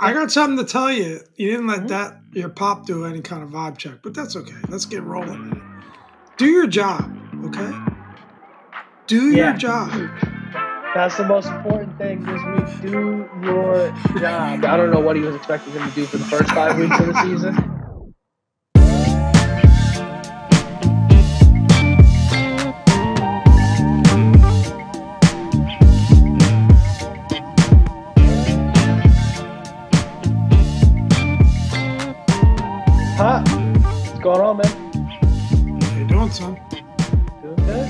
I got something to tell you. You didn't let that your pop do any kind of vibe check, but that's okay. Let's get rolling. Do your job, okay? Do your job. That's the most important thing this week. Do your job. I don't know what he was expecting him to do for the first 5 weeks of the season. What's going on, man? How you doing, son?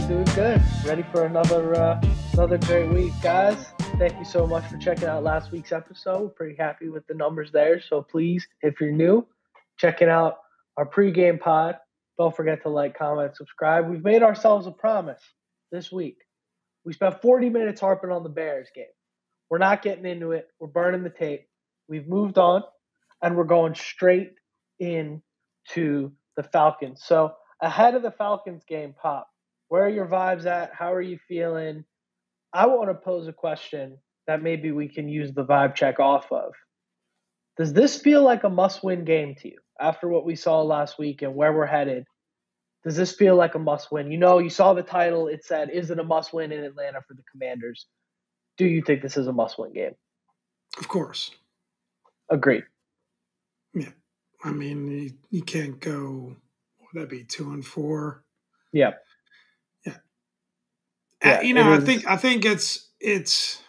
Doing good. Ready for another great week, guys. Thank you so much for checking out last week's episode. We're pretty happy with the numbers there. So please, if you're new, checking out our pregame pod. Don't forget to like, comment, subscribe. We've made ourselves a promise this week. We spent 40 minutes harping on the Bears game. We're not getting into it. We're burning the tape. We've moved on, and we're going straight in to the Falcons. So ahead of the Falcons game, Pop, where are your vibes at? How are you feeling? I want to pose a question that maybe we can use the vibe check off of. Does this feel like a must-win game to you after what we saw last week and where we're headed? Does this feel like a must-win? You know, you saw the title. It said, is it a must-win in Atlanta for the Commanders? Do you think this is a must-win game? Of course. Agreed. Yeah. I mean, you can't go, what would that be, 2-4? Yeah. Yeah. Yeah, you know, I think it's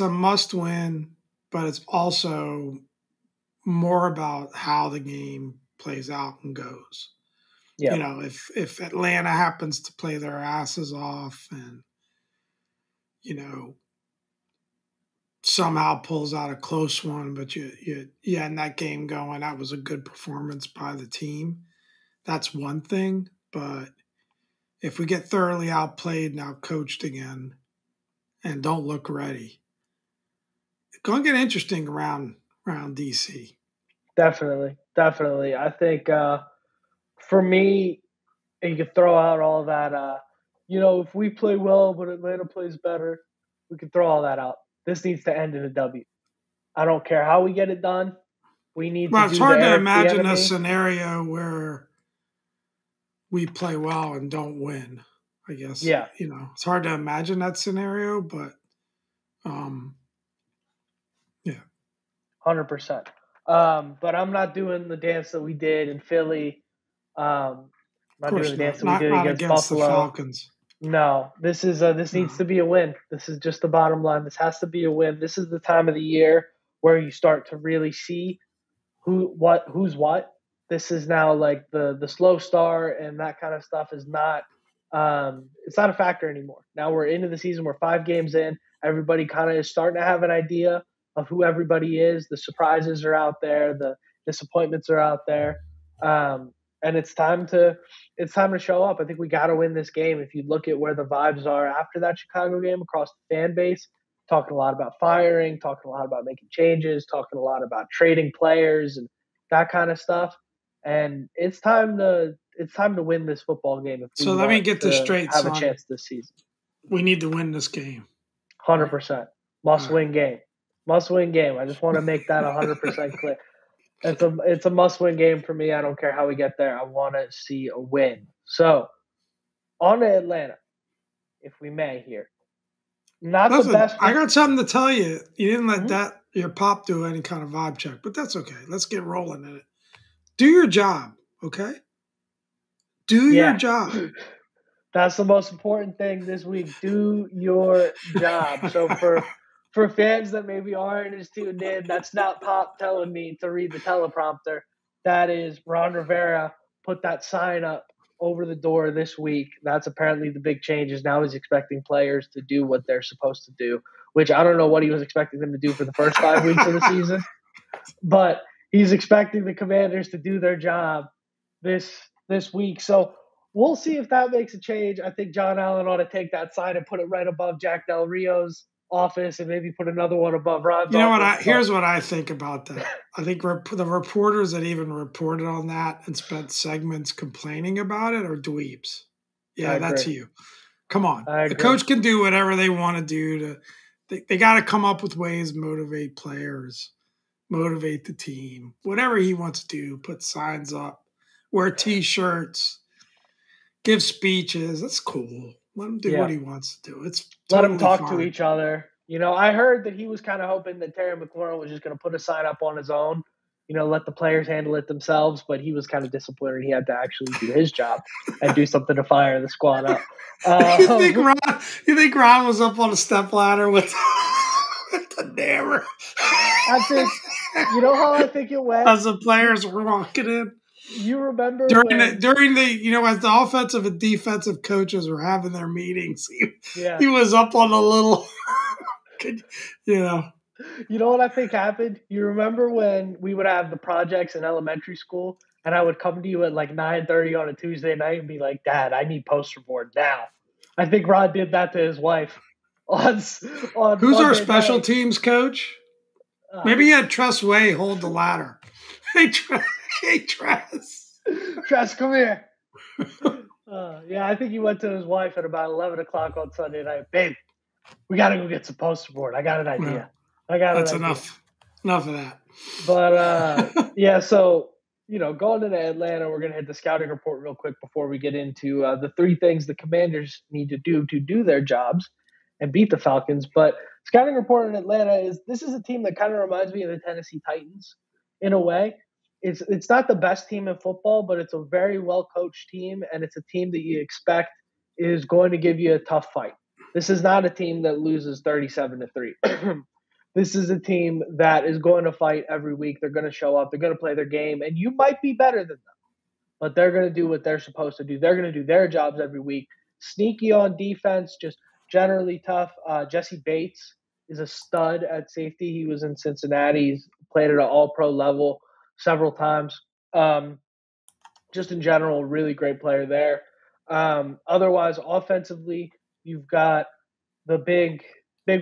a must win, but it's also more about how the game plays out and goes. Yeah. You know, if Atlanta happens to play their asses off and, you know, somehow pulls out a close one, but you had that game going. That was a good performance by the team. That's one thing. But if we get thoroughly outplayed and outcoached again and don't look ready, it's going to get interesting around DC. Definitely. I think for me, you could throw out all that, you know, if we play well but Atlanta plays better, we could throw all that out. This needs to end in a W. I don't care how we get it done. We need to do it's hard to imagine a scenario where we play well and don't win, I guess. Yeah. You know, it's hard to imagine that scenario, but yeah. 100%. But I'm not doing the dance that we did in Philly. I'm not doing the dance that we did against Buffalo. The Falcons. No, this is this needs to be a win. This is just the bottom line. This has to be a win. This is the time of the year where you start to really see who's what. This is now like the slow start and that kind of stuff is not it's not a factor anymore. Now we're into the season. We're 5 games in. Everybody kind of is starting to have an idea of who everybody is. The surprises are out there. The disappointments are out there. And it's time to show up. I think we got to win this game. If you look at where the vibes are after that Chicago game across the fan base, talking a lot about firing, talking a lot about making changes, talking a lot about trading players and that kind of stuff. And it's time to win this football game. So let me get this straight. Have a chance this season. We need to win this game. 100%. Must win game. I just want to make that 100% clear. It's a must-win game for me. I don't care how we get there. I want to see a win. So, on to Atlanta, if we may here. I got something to tell you. You didn't let that your pop do any kind of vibe check, but that's okay. Let's get rolling in it. Do your job, okay? Do your job. That's the most important thing this week. Do your job. So, For fans that maybe aren't as tuned in, that's not Pop telling me to read the teleprompter. That is Ron Rivera put that sign up over the door this week. That's apparently the big change is now he's expecting players to do what they're supposed to do, which I don't know what he was expecting them to do for the first 5 weeks of the season. But he's expecting the Commanders to do their job this week. So we'll see if that makes a change. I think John Allen ought to take that sign and put it right above Jack Del Rio's office and maybe put another one above Rod's. You know what? Here's what I think about that. I think the reporters that even reported on that and spent segments complaining about it are dweebs. Yeah, that's you. Come on. The coach can do whatever they want to do to they got to come up with ways to motivate players, motivate the team, whatever he wants to do, put signs up, wear T-shirts, give speeches. That's cool. Let him do what he wants to do. It's totally let him talk to each other. You know, I heard that he was kind of hoping that Terry McLaurin was just going to put a sign up on his own, you know, let the players handle it themselves, but he was kind of disappointed he had to actually do his job and do something to fire the squad up. You think Ron was up on a stepladder with the hammer? I think, you know how I think it went? As the players were walking in. You remember during the you know, as the offensive and defensive coaches were having their meetings, he was up on a little, you know. You know what I think happened? You remember when we would have the projects in elementary school, and I would come to you at like 9:30 on a Tuesday night and be like, "Dad, I need poster board now." I think Rod did that to his wife. On who's Monday our special night. Teams coach? Maybe he had Tress Way hold the ladder. Hey, Tress. Hey, Tress. Tress, come here. Yeah, I think he went to his wife at about 11 o'clock on Sunday night. "Babe, we got to go get some poster board. I got an idea." Yeah. That's enough. Enough of that. But, yeah, so, you know, going to Atlanta, we're going to hit the scouting report real quick before we get into the three things the Commanders need to do their jobs and beat the Falcons. But scouting report in Atlanta is this is a team that kind of reminds me of the Tennessee Titans in a way. It's not the best team in football, but it's a very well-coached team, and it's a team that you expect is going to give you a tough fight. This is not a team that loses 37-3. This is a team that is going to fight every week. They're going to show up. They're going to play their game, and you might be better than them, but they're going to do what they're supposed to do. They're going to do their jobs every week. Sneaky on defense, just generally tough. Jesse Bates is a stud at safety. He was in Cincinnati. He's played at an all-pro level several times. Just in general, really great player there. Otherwise, offensively, you've got the big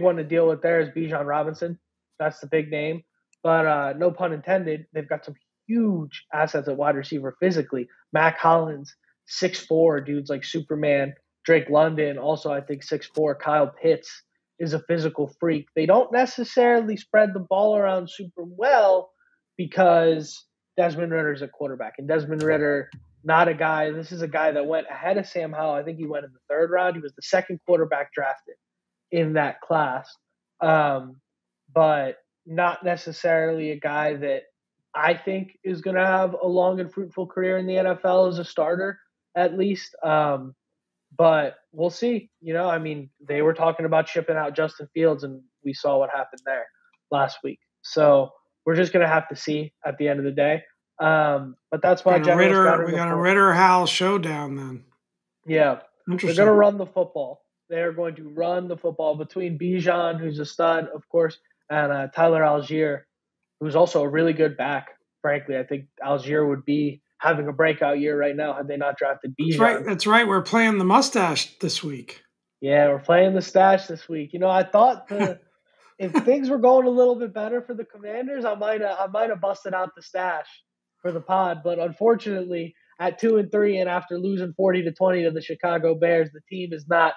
one to deal with there is Bijan Robinson. That's the big name. But no pun intended, they've got some huge assets at wide receiver physically. Mac Hollins, 6'4", dudes like Superman. Drake London, also I think 6'4". Kyle Pitts is a physical freak. They don't necessarily spread the ball around super well, because Desmond Ridder is a quarterback. And Desmond Ridder, not a guy – this is a guy that went ahead of Sam Howell. I think he went in the third round. He was the second quarterback drafted in that class. But not necessarily a guy that I think is going to have a long and fruitful career in the NFL as a starter, at least. But we'll see. You know, I mean, they were talking about shipping out Justin Fields, and we saw what happened there last week. So – we're just going to have to see at the end of the day. But that's why we got a Ridder Howell showdown then. Yeah. Interesting. They're going to run the football. They are going to run the football between Bijan, who's a stud, of course, and Tyler Algier, who's also a really good back, frankly. I think Algier would be having a breakout year right now had they not drafted Bijan. That's right. We're playing the mustache this week. Yeah, we're playing the stash this week. You know, I thought the – if things were going a little bit better for the Commanders, I might have busted out the stash for the pod. But unfortunately, at 2-3 and after losing 40-20 to the Chicago Bears, the team is not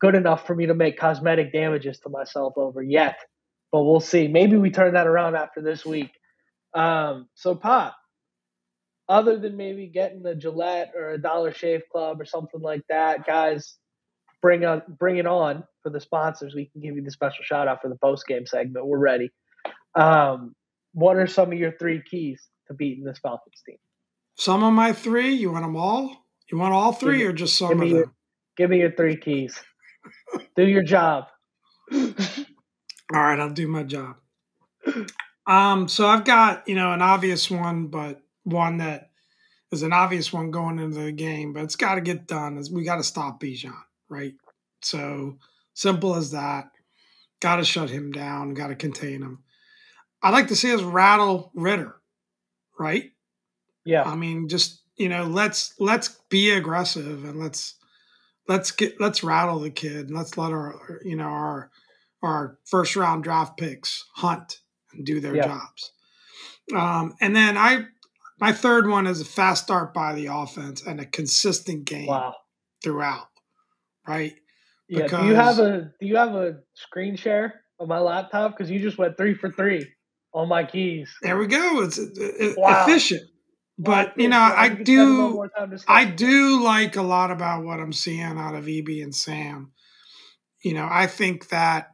good enough for me to make cosmetic damages to myself over yet. But we'll see. Maybe we turn that around after this week. So, Pop, other than maybe getting a Gillette or a Dollar Shave Club or something like that, guys, bring it on for the sponsors. We can give you the special shout out for the post game segment. We're ready. What are some of your three keys to beating this Falcons team? Some of my three? You want them all? You want all three or just some of them? Give me your three keys. Do your job. All right, I'll do my job. So I've got, you know, an obvious one, but one that is an obvious one going into the game, but it's got to get done. Is we got to stop Bijan, right? So simple as that. Got to shut him down. Got to contain him. I'd like to see us rattle Ridder, right? Yeah. I mean, just, you know, let's be aggressive and let's rattle the kid and let's let our, you know, our first round draft picks hunt and do their jobs. And then my third one is a fast start by the offense and a consistent game throughout, right? Yeah, do you have a screen share on my laptop because you just went 3 for 3 on my keys. There we go. It's efficient. But, you know, I do like a lot about what I'm seeing out of EB and Sam. You know, I think that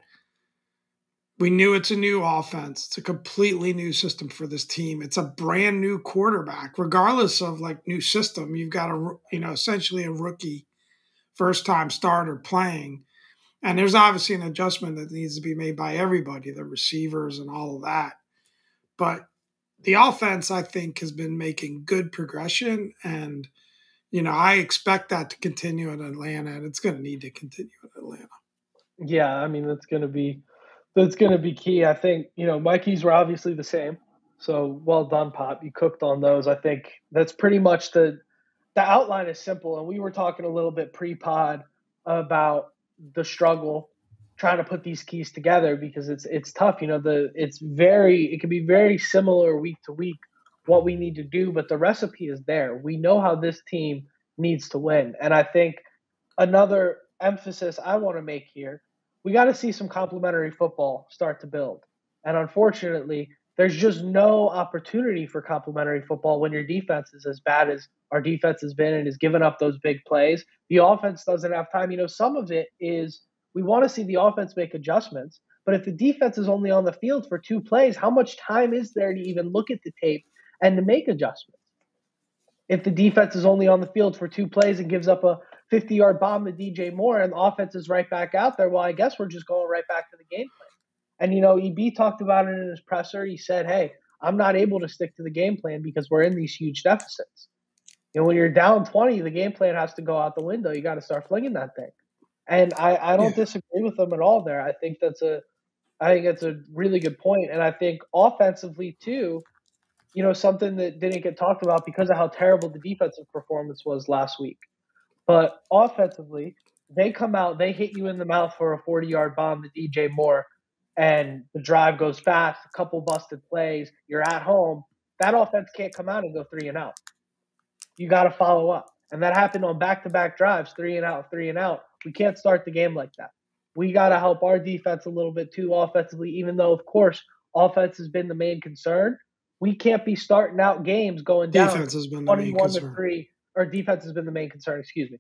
we knew it's a new offense. It's a completely new system for this team. It's a brand new quarterback. Regardless of, like, new system, you've got, essentially a rookie first-time starter playing. And there's obviously an adjustment that needs to be made by everybody, the receivers and all of that. But the offense, I think, has been making good progression. And, you know, I expect that to continue in Atlanta, and it's going to need to continue in Atlanta. Yeah, I mean, that's going to be key. I think, you know, my keys were obviously the same. So well done, Pop. You cooked on those. I think that's pretty much the outline is simple. And we were talking a little bit pre-pod about the struggle trying to put these keys together because it's tough. You know, it can be very similar week to week what we need to do, but the recipe is there. We know how this team needs to win. And I think another emphasis I want to make here, we got to see some complimentary football start to build. And unfortunately, there's just no opportunity for complimentary football when your defense is as bad as our defense has been and has given up those big plays. The offense doesn't have time. You know, some of it is we want to see the offense make adjustments, but if the defense is only on the field for 2 plays, how much time is there to even look at the tape and to make adjustments? If the defense is only on the field for 2 plays and gives up a 50-yard bomb to DJ Moore and the offense is right back out there, well, I guess we're just going right back to the game plan. And, you know, EB talked about it in his presser. He said, hey, I'm not able to stick to the game plan because we're in these huge deficits. You know, when you're down 20, the game plan has to go out the window. You got to start flinging that thing. And I don't disagree with them at all there. I think that's a really good point. And I think offensively, too, you know, something that didn't get talked about because of how terrible the defensive performance was last week. But offensively, they come out, they hit you in the mouth for a 40-yard bomb to DJ Moore, and the drive goes fast, a couple busted plays, you're at home. That offense can't come out and go 3 and out. You got to follow up. And that happened on back-to-back drives, 3 and out. We can't start the game like that. We got to help our defense a little bit too offensively, even though, of course, offense has been the main concern. We can't be starting out games going down 21-3. Our defense has been the main concern, excuse me.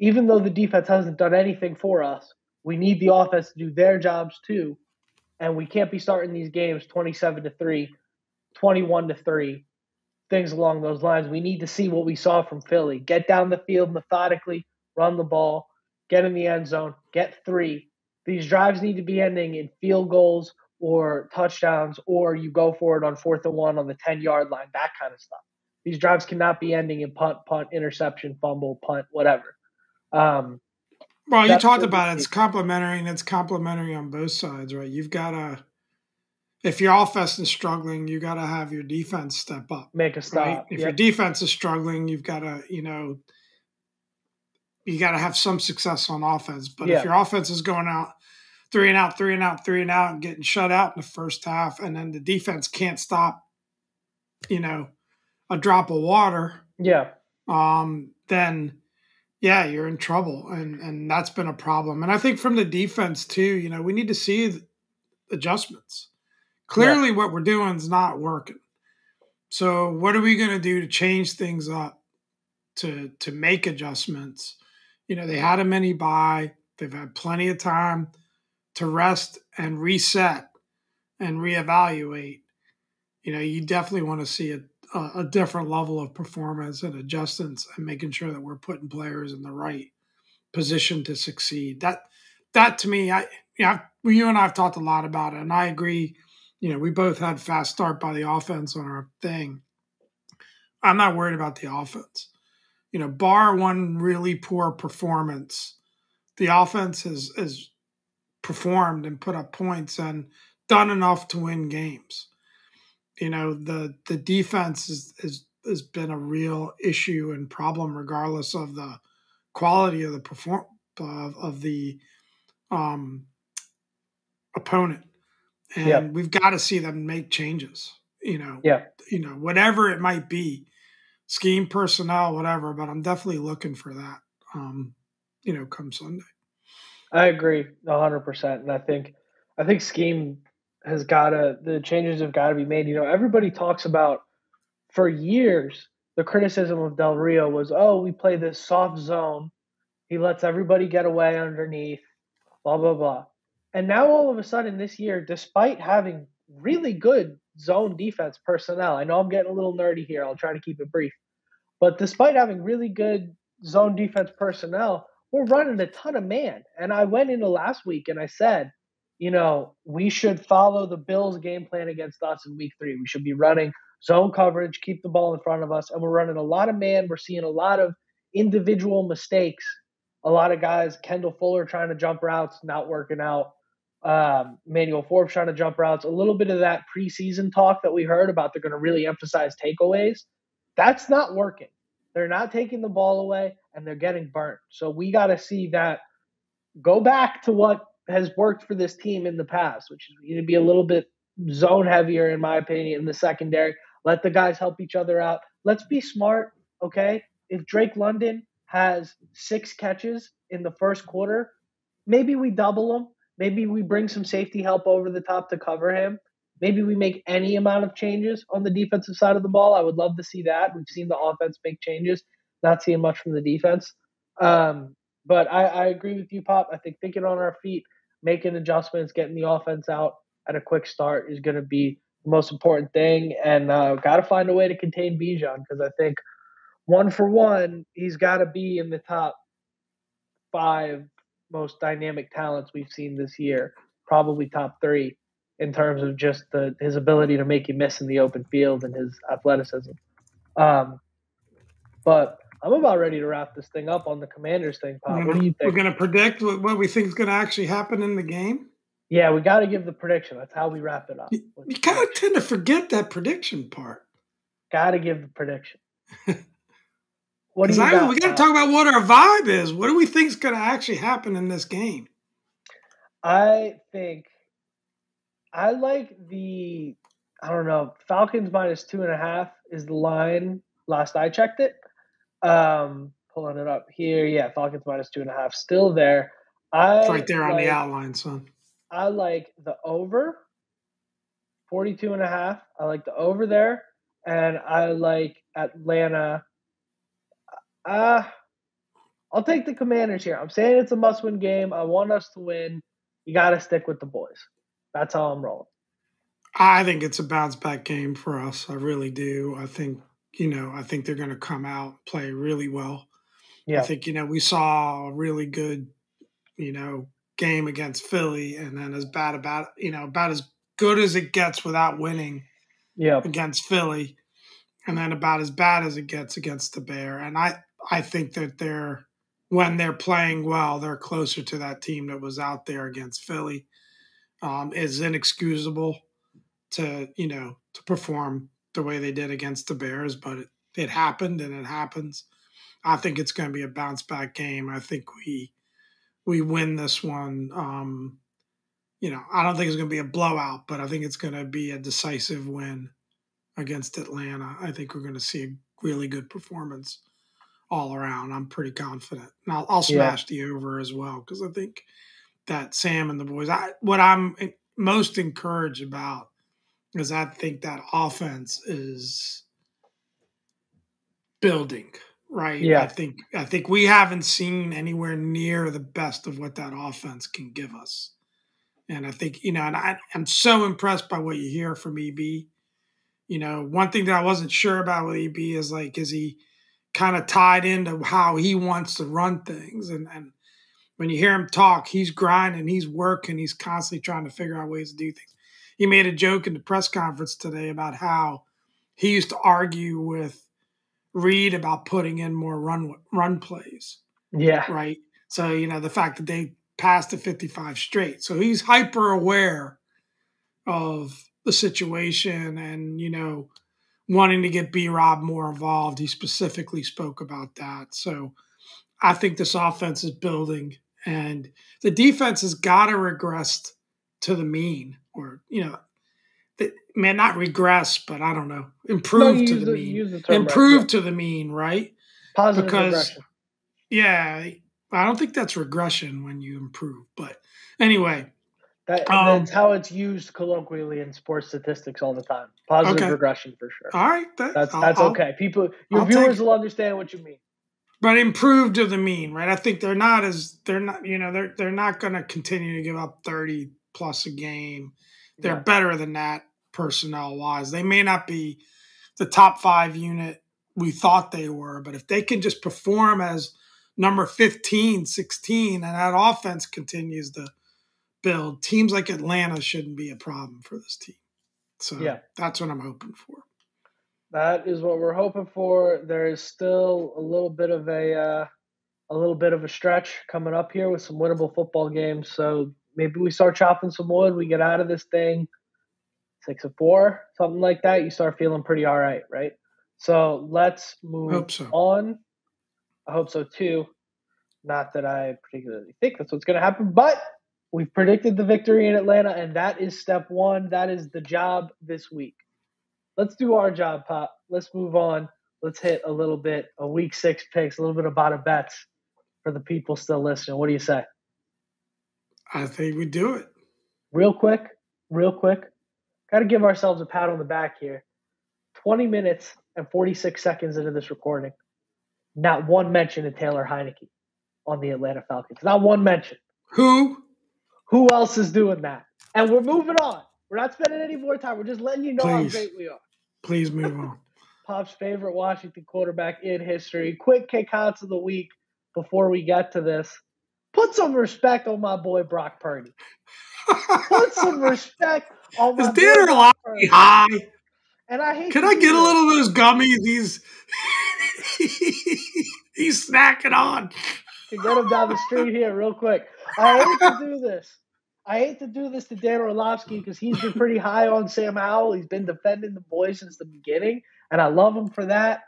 Even though the defense hasn't done anything for us, we need the offense to do their jobs too, and we can't be starting these games 27-3, 21-3, things along those lines. We need to see what we saw from Philly. Get down the field methodically, run the ball, get in the end zone, get 3. These drives need to be ending in field goals or touchdowns, or you go for it on 4th and 1 on the 10-yard line, that kind of stuff. These drives cannot be ending in punt, interception, fumble, punt, whatever. Well, you talked about it. It's complimentary, and it's complimentary on both sides, right? You've got to – if your offense is struggling, you got to have your defense step up. Make a stop. Right? If your defense is struggling, you've got to, you know, you got to have some success on offense. But if your offense is going out 3 and out, 3 and out, 3 and out, and getting shut out in the first half, and then the defense can't stop, you know, a drop of water, then you're in trouble. And that's been a problem. And I think from the defense too, you know, we need to see adjustments. Clearly what we're doing is not working. So what are we going to do to change things up, to make adjustments? You know, they had a mini bye. They've had plenty of time to rest and reset and reevaluate. You know, you definitely want to see a different level of performance and adjustments and making sure that we're putting players in the right position to succeed. That to me, you and I have talked a lot about it, and I agree. You know, we both had fast start by the offense on our thing. I'm not worried about the offense. You know, bar one really poor performance, the offense has performed and put up points and done enough to win games. You know, the defense has been a real issue and problem, regardless of the quality of the opponent, and we've got to see them make changes. You know, you know, whatever it might be, scheme, personnel, whatever. But I'm definitely looking for that. Come Sunday. I agree 100%, and I think I think scheme has got to – the changes have got to be made. You know, everybody talks about for years the criticism of Del Rio was, oh, we play this soft zone. He lets everybody get away underneath, blah, blah, blah. And now all of a sudden this year, despite having really good zone defense personnel – I know I'm getting a little nerdy here. I'll try to keep it brief. But despite having really good zone defense personnel, we're running a ton of man. And I went into last week and I said, you know, we should follow the Bills' game plan against us in week 3. We should be running zone coverage, keep the ball in front of us, and we're running a lot of man. We're seeing a lot of individual mistakes, a lot of guys, Kendall Fuller trying to jump routes, not working out, Emmanuel Forbes trying to jump routes, a little bit of that preseason talk that we heard about they're going to really emphasize takeaways. That's not working. They're not taking the ball away, and they're getting burnt. So we got to see that go back to what has worked for this team in the past, which is going to be a little bit zone heavier, in my opinion, in the secondary. Let the guys help each other out. Let's be smart, okay? If Drake London has 6 catches in the first quarter, maybe we double him. Maybe we bring some safety help over the top to cover him. Maybe we make any amount of changes on the defensive side of the ball. I would love to see that. We've seen the offense make changes, not seeing much from the defense. But I agree with you, Pop. I think thinking on our feet, making adjustments, getting the offense out at a quick start is going to be the most important thing. And got to find a way to contain Bijan, because I think one, he's got to be in the top 5 most dynamic talents we've seen this year, probably top 3. In terms of just his ability to make you miss in the open field and his athleticism. But I'm about ready to wrap this thing up on the Commanders thing, Pop. What do you think? We're going to predict what we think is going to actually happen in the game? Yeah, we got to give the prediction. That's how we wrap it up. You kind of tend to forget that prediction part. Got to give the prediction. What do you got? We got to talk about what our vibe is. What do we think is going to actually happen in this game? I like the, Falcons -2.5 is the line. Last I checked it. Pulling it up here. Yeah, Falcons -2.5 still there. It's right there on the outline, son. I like the over, 42.5. I like the over there. And I like Atlanta. I'll take the Commanders here. I'm saying it's a must-win game. I want us to win. You got to stick with the boys. That's how I'm rolling. I think it's a bounce-back game for us. I really do. I think they're going to come out, play really well. Yeah. I think, we saw a really good, game against Philly, and then about as good as it gets without winning against Philly, and then about as bad as it gets against the Bear. And I think that when they're playing well, they're closer to that team that was out there against Philly. Is inexcusable to perform the way they did against the Bears, but it happened and it happens. I think it's going to be a bounce back game. I think we win this one. I don't think it's going to be a blowout, but I think it's going to be a decisive win against Atlanta. I think we're going to see a really good performance all around. I'm pretty confident. And I'll smash the over as well, because I think – that Sam and the boys, what I'm most encouraged about is I think that offense is building, right? Yeah. I think we haven't seen anywhere near the best of what that offense can give us. And I think, and I'm so impressed by what you hear from EB. One thing that I wasn't sure about with EB is is he kind of tied into how he wants to run things? And when you hear him talk, he's grinding, he's working, he's constantly trying to figure out ways to do things. He made a joke in the press conference today about how he used to argue with Reed about putting in more run plays. Yeah. Right? So, the fact that they passed the 55 straight. So he's hyper aware of the situation and, wanting to get B-Rob more involved. He specifically spoke about that. So I think this offense is building. And the defense has got to regress to the mean, or, not regress, but I don't know, improve to the mean. Improve to the mean, right? Positive regression. Yeah, I don't think that's regression when you improve. But anyway, That's how it's used colloquially in sports statistics all the time. Positive regression for sure. All right. That's okay. People, your viewers will understand what you mean. But improved to the mean, right? I think they're not going to continue to give up 30 plus a game. They're better than that personnel wise. They may not be the top five unit we thought they were, but if they can just perform as number 15, 16, and that offense continues to build, teams like Atlanta shouldn't be a problem for this team. So that's what I'm hoping for. That is what we're hoping for. There is still a little bit of a stretch coming up here with some winnable football games. So maybe we start chopping some wood. We get out of this thing 6-4, something like that. You start feeling pretty all right, right? So let's move on. I hope so too. Not that I particularly think that's what's going to happen, but we've predicted the victory in Atlanta, and that is step one. That is the job this week. Let's do our job, Pop. Let's move on. Let's hit a little bit of week six picks, a little bit of bottom bets for the people still listening. What do you say? I think we do it. Real quick. Got to give ourselves a pat on the back here. 20 minutes and 46 seconds into this recording, not one mention of Taylor Heinicke on the Atlanta Falcons. Not one mention. Who else is doing that? And we're moving on. We're not spending any more time. We're just letting you know how great we are. Please move on. Pop's favorite Washington quarterback in history. Quick kickouts of the week before we get to this. Put some respect on my boy Brock Purdy. Put some respect on my boy Brock Purdy. High? And I hate Can I get a little of those gummies he's snacking on? Can get him down the street here real quick. I hate to do this. I hate to do this to Dan Orlovsky because he's been pretty high on Sam Howell. He's been defending the boy since the beginning, and I love him for that.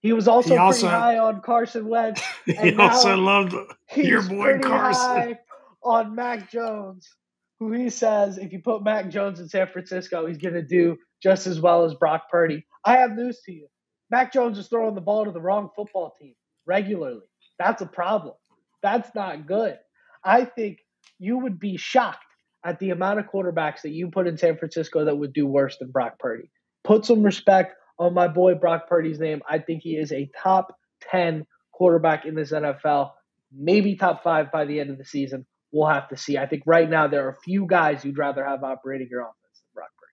He was also pretty high on Carson Wentz. He also loved your boy Carson. High on Mac Jones, who he says if you put Mac Jones in San Francisco, he's going to do just as well as Brock Purdy. I have news to you. Mac Jones is throwing the ball to the wrong football team regularly. That's a problem. That's not good. I think you would be shocked at the amount of quarterbacks that you put in San Francisco that would do worse than Brock Purdy. Put some respect on my boy Brock Purdy's name. I think he is a top 10 quarterback in this NFL, maybe top 5 by the end of the season. We'll have to see. I think right now there are a few guys you'd rather have operating your offense than Brock Purdy.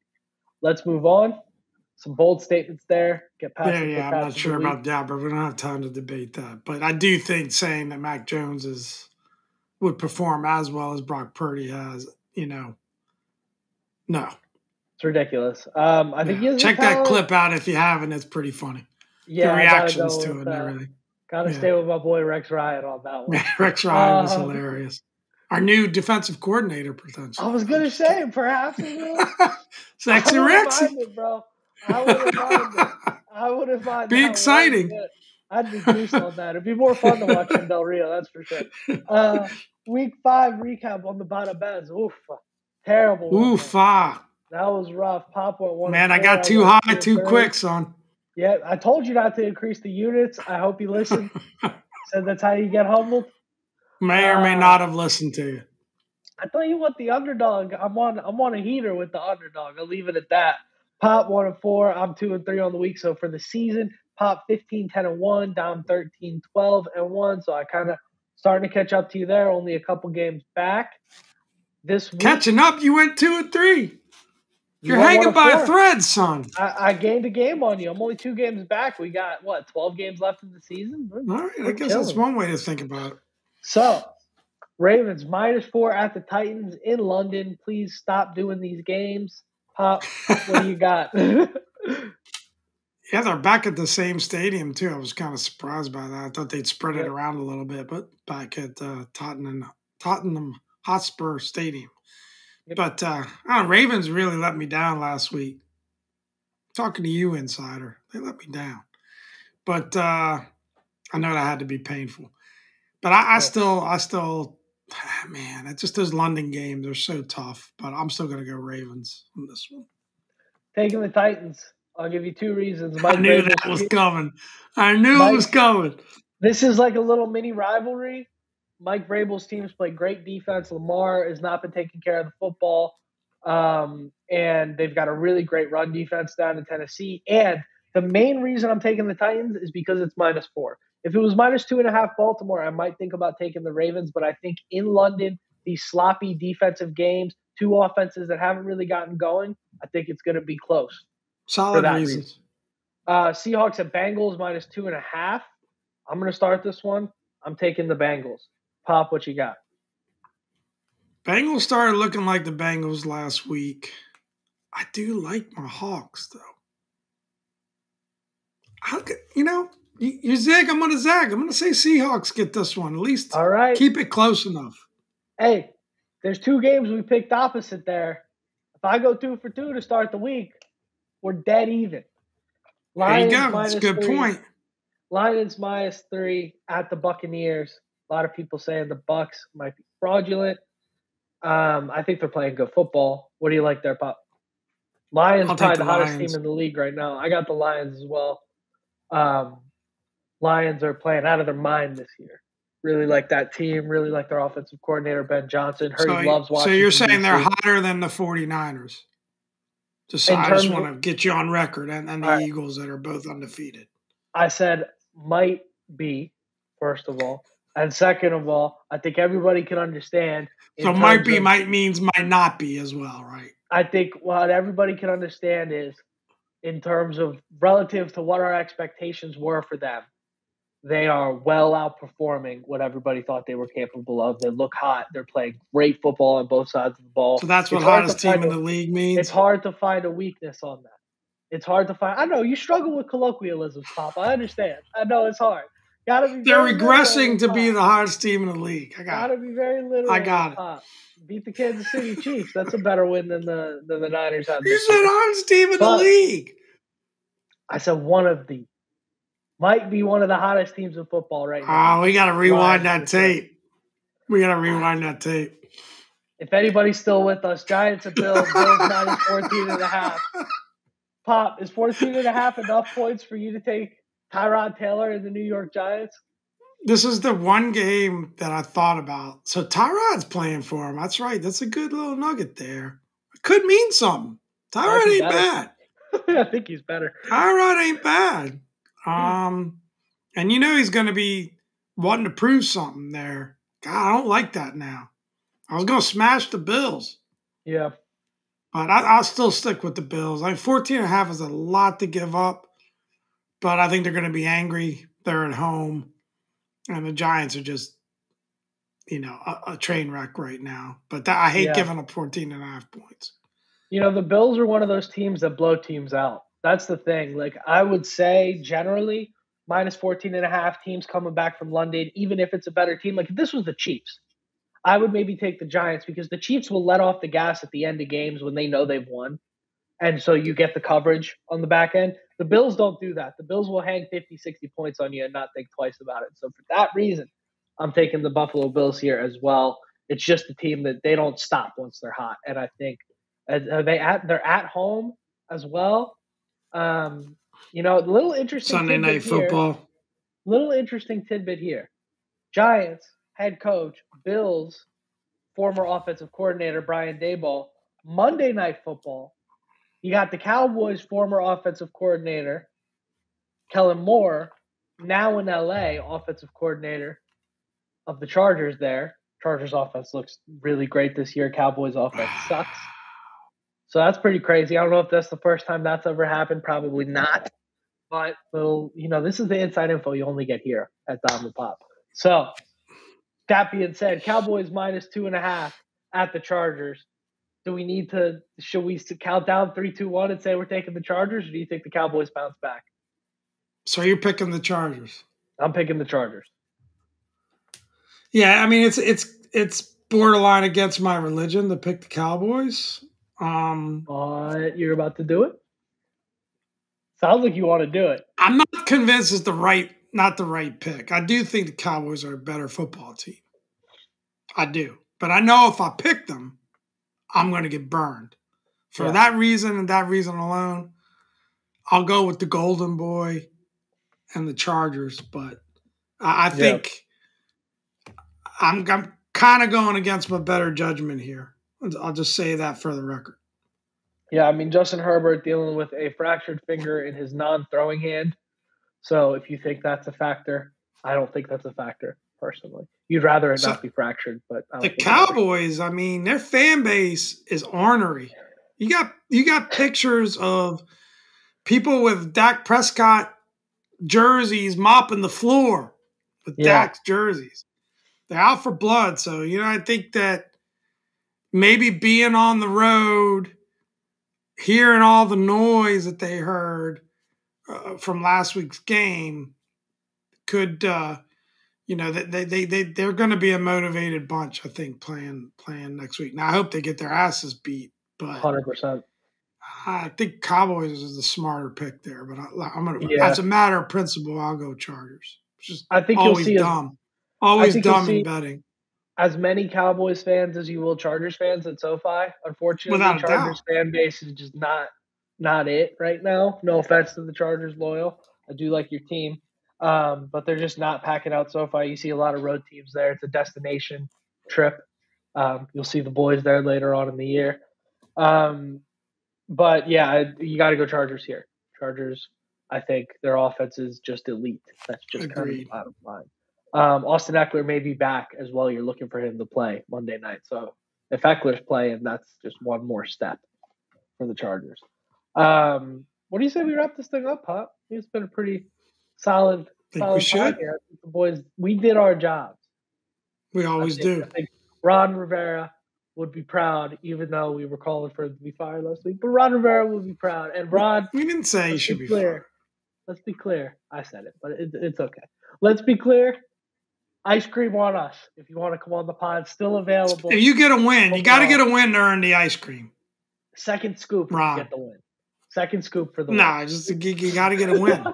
Let's move on. Some bold statements there. I'm not sure about that, but we don't have time to debate that. But I do think saying that Mac Jones would perform as well as Brock Purdy has, no. It's ridiculous. I think check that clip out if you haven't. It's pretty funny. Yeah, the reactions to it and everything. Gotta stay with my boy Rex Ryan on that one. Rex Ryan was hilarious. Our new defensive coordinator, potentially. I was gonna say perhaps. Sexy Rex, bro. I would invite. Be exciting. I'd be juiced on that. It'd be more fun to watch than Del Rio, that's for sure. Week 5 recap on the bottom bets. Oof. Terrible. Oof. That was rough. Pop went 1-4. Man, I got too high too quick, son. Yeah, I told you not to increase the units. I hope you listened. Said that's how you get humbled. May or may not have listened to you. I tell you what, the underdog, I'm on a heater with the underdog. I'll leave it at that. Pop 1-4. I'm 2-3 on the week. So for the season, Pop 15-10-1, Dom 13-12-1. So I kind of starting to catch up to you there. Only a couple games back this week. Catching up, you went 2-3. You're hanging by a thread, son. I gained a game on you. I'm only 2 games back. We got 12 games left in the season. All right, I guess that's one way to think about it. So Ravens -4 at the Titans in London. Please stop doing these games, Pop. What do you got? Yeah, they're back at the same stadium, too. I was kind of surprised by that. I thought they'd spread it around a little bit, but back at Tottenham Hotspur Stadium. Yep. But Ravens really let me down last week. Talking to you, Insider. They let me down. But I know that had to be painful. But I still, man, it's just those London games are so tough. But I'm still going to go Ravens on this one. Taking the Titans. I'll give you 2 reasons. I knew that was coming. I knew it was coming. This is like a little mini rivalry. Mike Vrabel's teams play great defense. Lamar has not been taking care of the football. And they've got a really great run defense down in Tennessee. And the main reason I'm taking the Titans is because it's -4. If it was -2.5 Baltimore, I might think about taking the Ravens. But I think in London, these sloppy defensive games, two offenses that haven't really gotten going, I think it's going to be close. Solid reasons. Seahawks at Bengals -2.5. I'm going to start this one. I'm taking the Bengals. Pop, what you got? Bengals started looking like the Bengals last week. I do like my Hawks, though. You zig, I'm going to zag. I'm going to say Seahawks get this one. At least all right. Keep it close enough. Hey, there's two games we picked opposite there. If I go 2 for 2 to start the week, we're dead even. Lions, there you go. That's a good point. Lions -3 at the Buccaneers. A lot of people saying the Bucs might be fraudulent. I think they're playing good football. What do you like there, Pop? Lions probably the hottest team in the league right now. I got the Lions as well. Lions are playing out of their mind this year. Really like that team. Really like their offensive coordinator, Ben Johnson. Heard he loves Washington. So you're saying they're hotter than the 49ers? I just want to get you on record. And the Eagles that are both undefeated. I said might be, first of all. And second of all, I think everybody can understand. So might be means might not be as well, right? I think what everybody can understand is in terms of relative to what our expectations were for them, they are well outperforming what everybody thought they were capable of. They look hot. They're playing great football on both sides of the ball. So that's what hottest team in the league means? It's hard to find a weakness on that. It's hard to find. I know you struggle with colloquialisms, Pop. I understand. I know it's hard. They're regressing to be the hottest team in the league. I got it. Gotta be very literal. I got it. Beat the Kansas City Chiefs. That's a better win than the Niners. You said hottest team in the league. I said might be one of the hottest teams in football right now. Oh, we got to rewind that tape. We got to rewind that tape. If anybody's still with us, Giants at Bills. Bills -14.5. Pop, is 14.5 enough points for you to take Tyrod Taylor and the New York Giants? This is the one game that I thought about. So Tyrod's playing for him. That's right. That's a good little nugget there. It could mean something. Tyrod ain't bad. I think he's better. Tyrod ain't bad. And you know he's going to be wanting to prove something there. God, I don't like that now. I was going to smash the Bills. Yeah. But I'll still stick with the Bills. I mean, 14.5 is a lot to give up. But I think they're going to be angry. They're at home. And the Giants are just, a train wreck right now. But I hate giving up 14.5 points. The Bills are one of those teams that blow teams out. That's the thing. Like, I would say generally -14.5 teams coming back from London, even if it's a better team. Like, if this was the Chiefs, I would maybe take the Giants because the Chiefs will let off the gas at the end of games when they know they've won. And so you get the coverage on the back end. The Bills don't do that. The Bills will hang 50, 60 points on you and not think twice about it. So for that reason, I'm taking the Buffalo Bills here as well. It's just a team that they don't stop once they're hot. And I think they're at home as well. Little interesting Sunday night football. Here, little interesting tidbit here. Giants head coach, Bills former offensive coordinator Brian Daboll. Monday night football. You got the Cowboys' former offensive coordinator, Kellen Moore, now in L.A., offensive coordinator of the Chargers there. Chargers' offense looks really great this year. Cowboys' offense sucks. So that's pretty crazy. I don't know if that's the first time that's ever happened. Probably not. But, this is the inside info you only get here at Dom and Pop. So that being said, Cowboys -2.5 at the Chargers. Do we need to – should we count down 3, 2, 1 and say we're taking the Chargers, or do you think the Cowboys bounce back? So you're picking the Chargers. I'm picking the Chargers. Yeah, I mean, it's borderline against my religion to pick the Cowboys. You're about to do it? Sounds like you want to do it. I'm not convinced it's not the right pick. I do think the Cowboys are a better football team. I do. But I know if I pick them, I'm going to get burned. For that reason and that reason alone, I'll go with the Golden Boy and the Chargers. But I think I'm kind of going against my better judgment here. I'll just say that for the record. Yeah, I mean, Justin Herbert dealing with a fractured finger in his non-throwing hand. So if you think that's a factor, I don't think that's a factor, personally. You'd rather it not be fractured. But the Cowboys, I mean, their fan base is ornery. You got pictures of people with Dak Prescott jerseys mopping the floor with Dak's jerseys. They're out for blood. So, you know, I think that maybe being on the road, hearing all the noise that they heard from last week's game could, you know, they're going to be a motivated bunch, I think, playing next week. Now, I hope they get their asses beat. But 100%. I think Cowboys is the smarter pick there, but I'm going to, as a matter of principle, I'll go Chargers. Just I think always you'll see dumb, a, always dumb in betting. As many Cowboys fans as you will Chargers fans at SoFi. Unfortunately, without Chargers fan base is just not it right now. No offense to the Chargers loyal. I do like your team, but they're just not packing out SoFi. You see a lot of road teams there. It's a destination trip. You'll see the boys there later on in the year. But yeah, you got to go Chargers here. Chargers, I think their offense is just elite. That's just kind of the bottom line. Austin Eckler may be back as well. You're looking for him to play Monday night. So if Eckler's playing, that's just one more step for the Chargers. What do you say we wrap this thing up, Pop? It's been a pretty solid podcast. The boys, we did our jobs. We always do. I think Ron Rivera would be proud, even though we were calling for him to be fired last week. But Ron Rivera will be proud. And Ron, we didn't say he should be fired. Let's be clear. I said it, but it's okay. Let's be clear. Ice cream on us. If you want to come on the pod, still available. If you get a win, you got to get a win to earn the ice cream. Second scoop, Ron. Get the win. Second scoop for the win. Just you got to get a win. All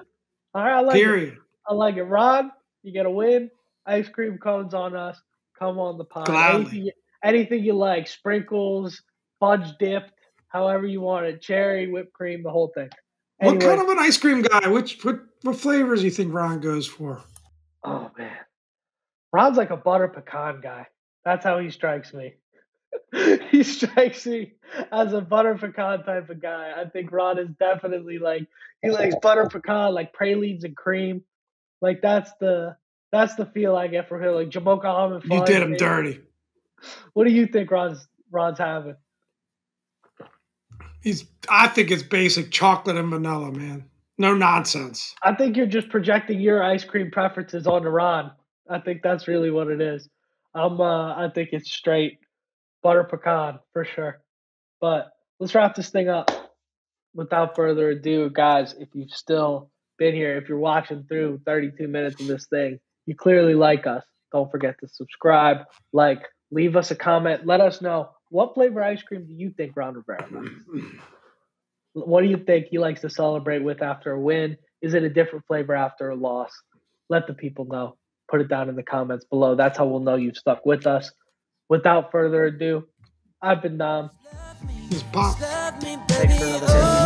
right, I like Period. It. I like it, Ron. You get a win. Ice cream cones on us. Come on the pod. Gladly. Anything you like, sprinkles, fudge dipped, however you want it, cherry, whipped cream, the whole thing. Anyway, what kind of an ice cream guy? What flavors do you think Ron goes for? Oh, man. Ron's like a butter pecan guy. That's how he strikes me. He strikes me as a butter pecan type of guy. I think Ron is definitely like, he likes butter pecan, like pralines and cream. Like that's the feel I get from him. Like Jamocha almond fudge. You did him dirty. What do you think Ron's having? I think it's basic chocolate and vanilla, man. No nonsense. I think you're just projecting your ice cream preferences onto Ron. I think that's really what it is. I think it's straight butter pecan for sure. But let's wrap this thing up. Without further ado, guys, if you've still been here, if you're watching through 32 minutes of this thing, you clearly like us. Don't forget to subscribe, like, leave us a comment. Let us know, what flavor ice cream do you think Ron Rivera likes? What do you think he likes to celebrate with after a win? Is it a different flavor after a loss? Let the people know. Put it down in the comments below. That's how we'll know you've stuck with us. Without further ado, I've been Dom. This is Pop. Thanks for another day.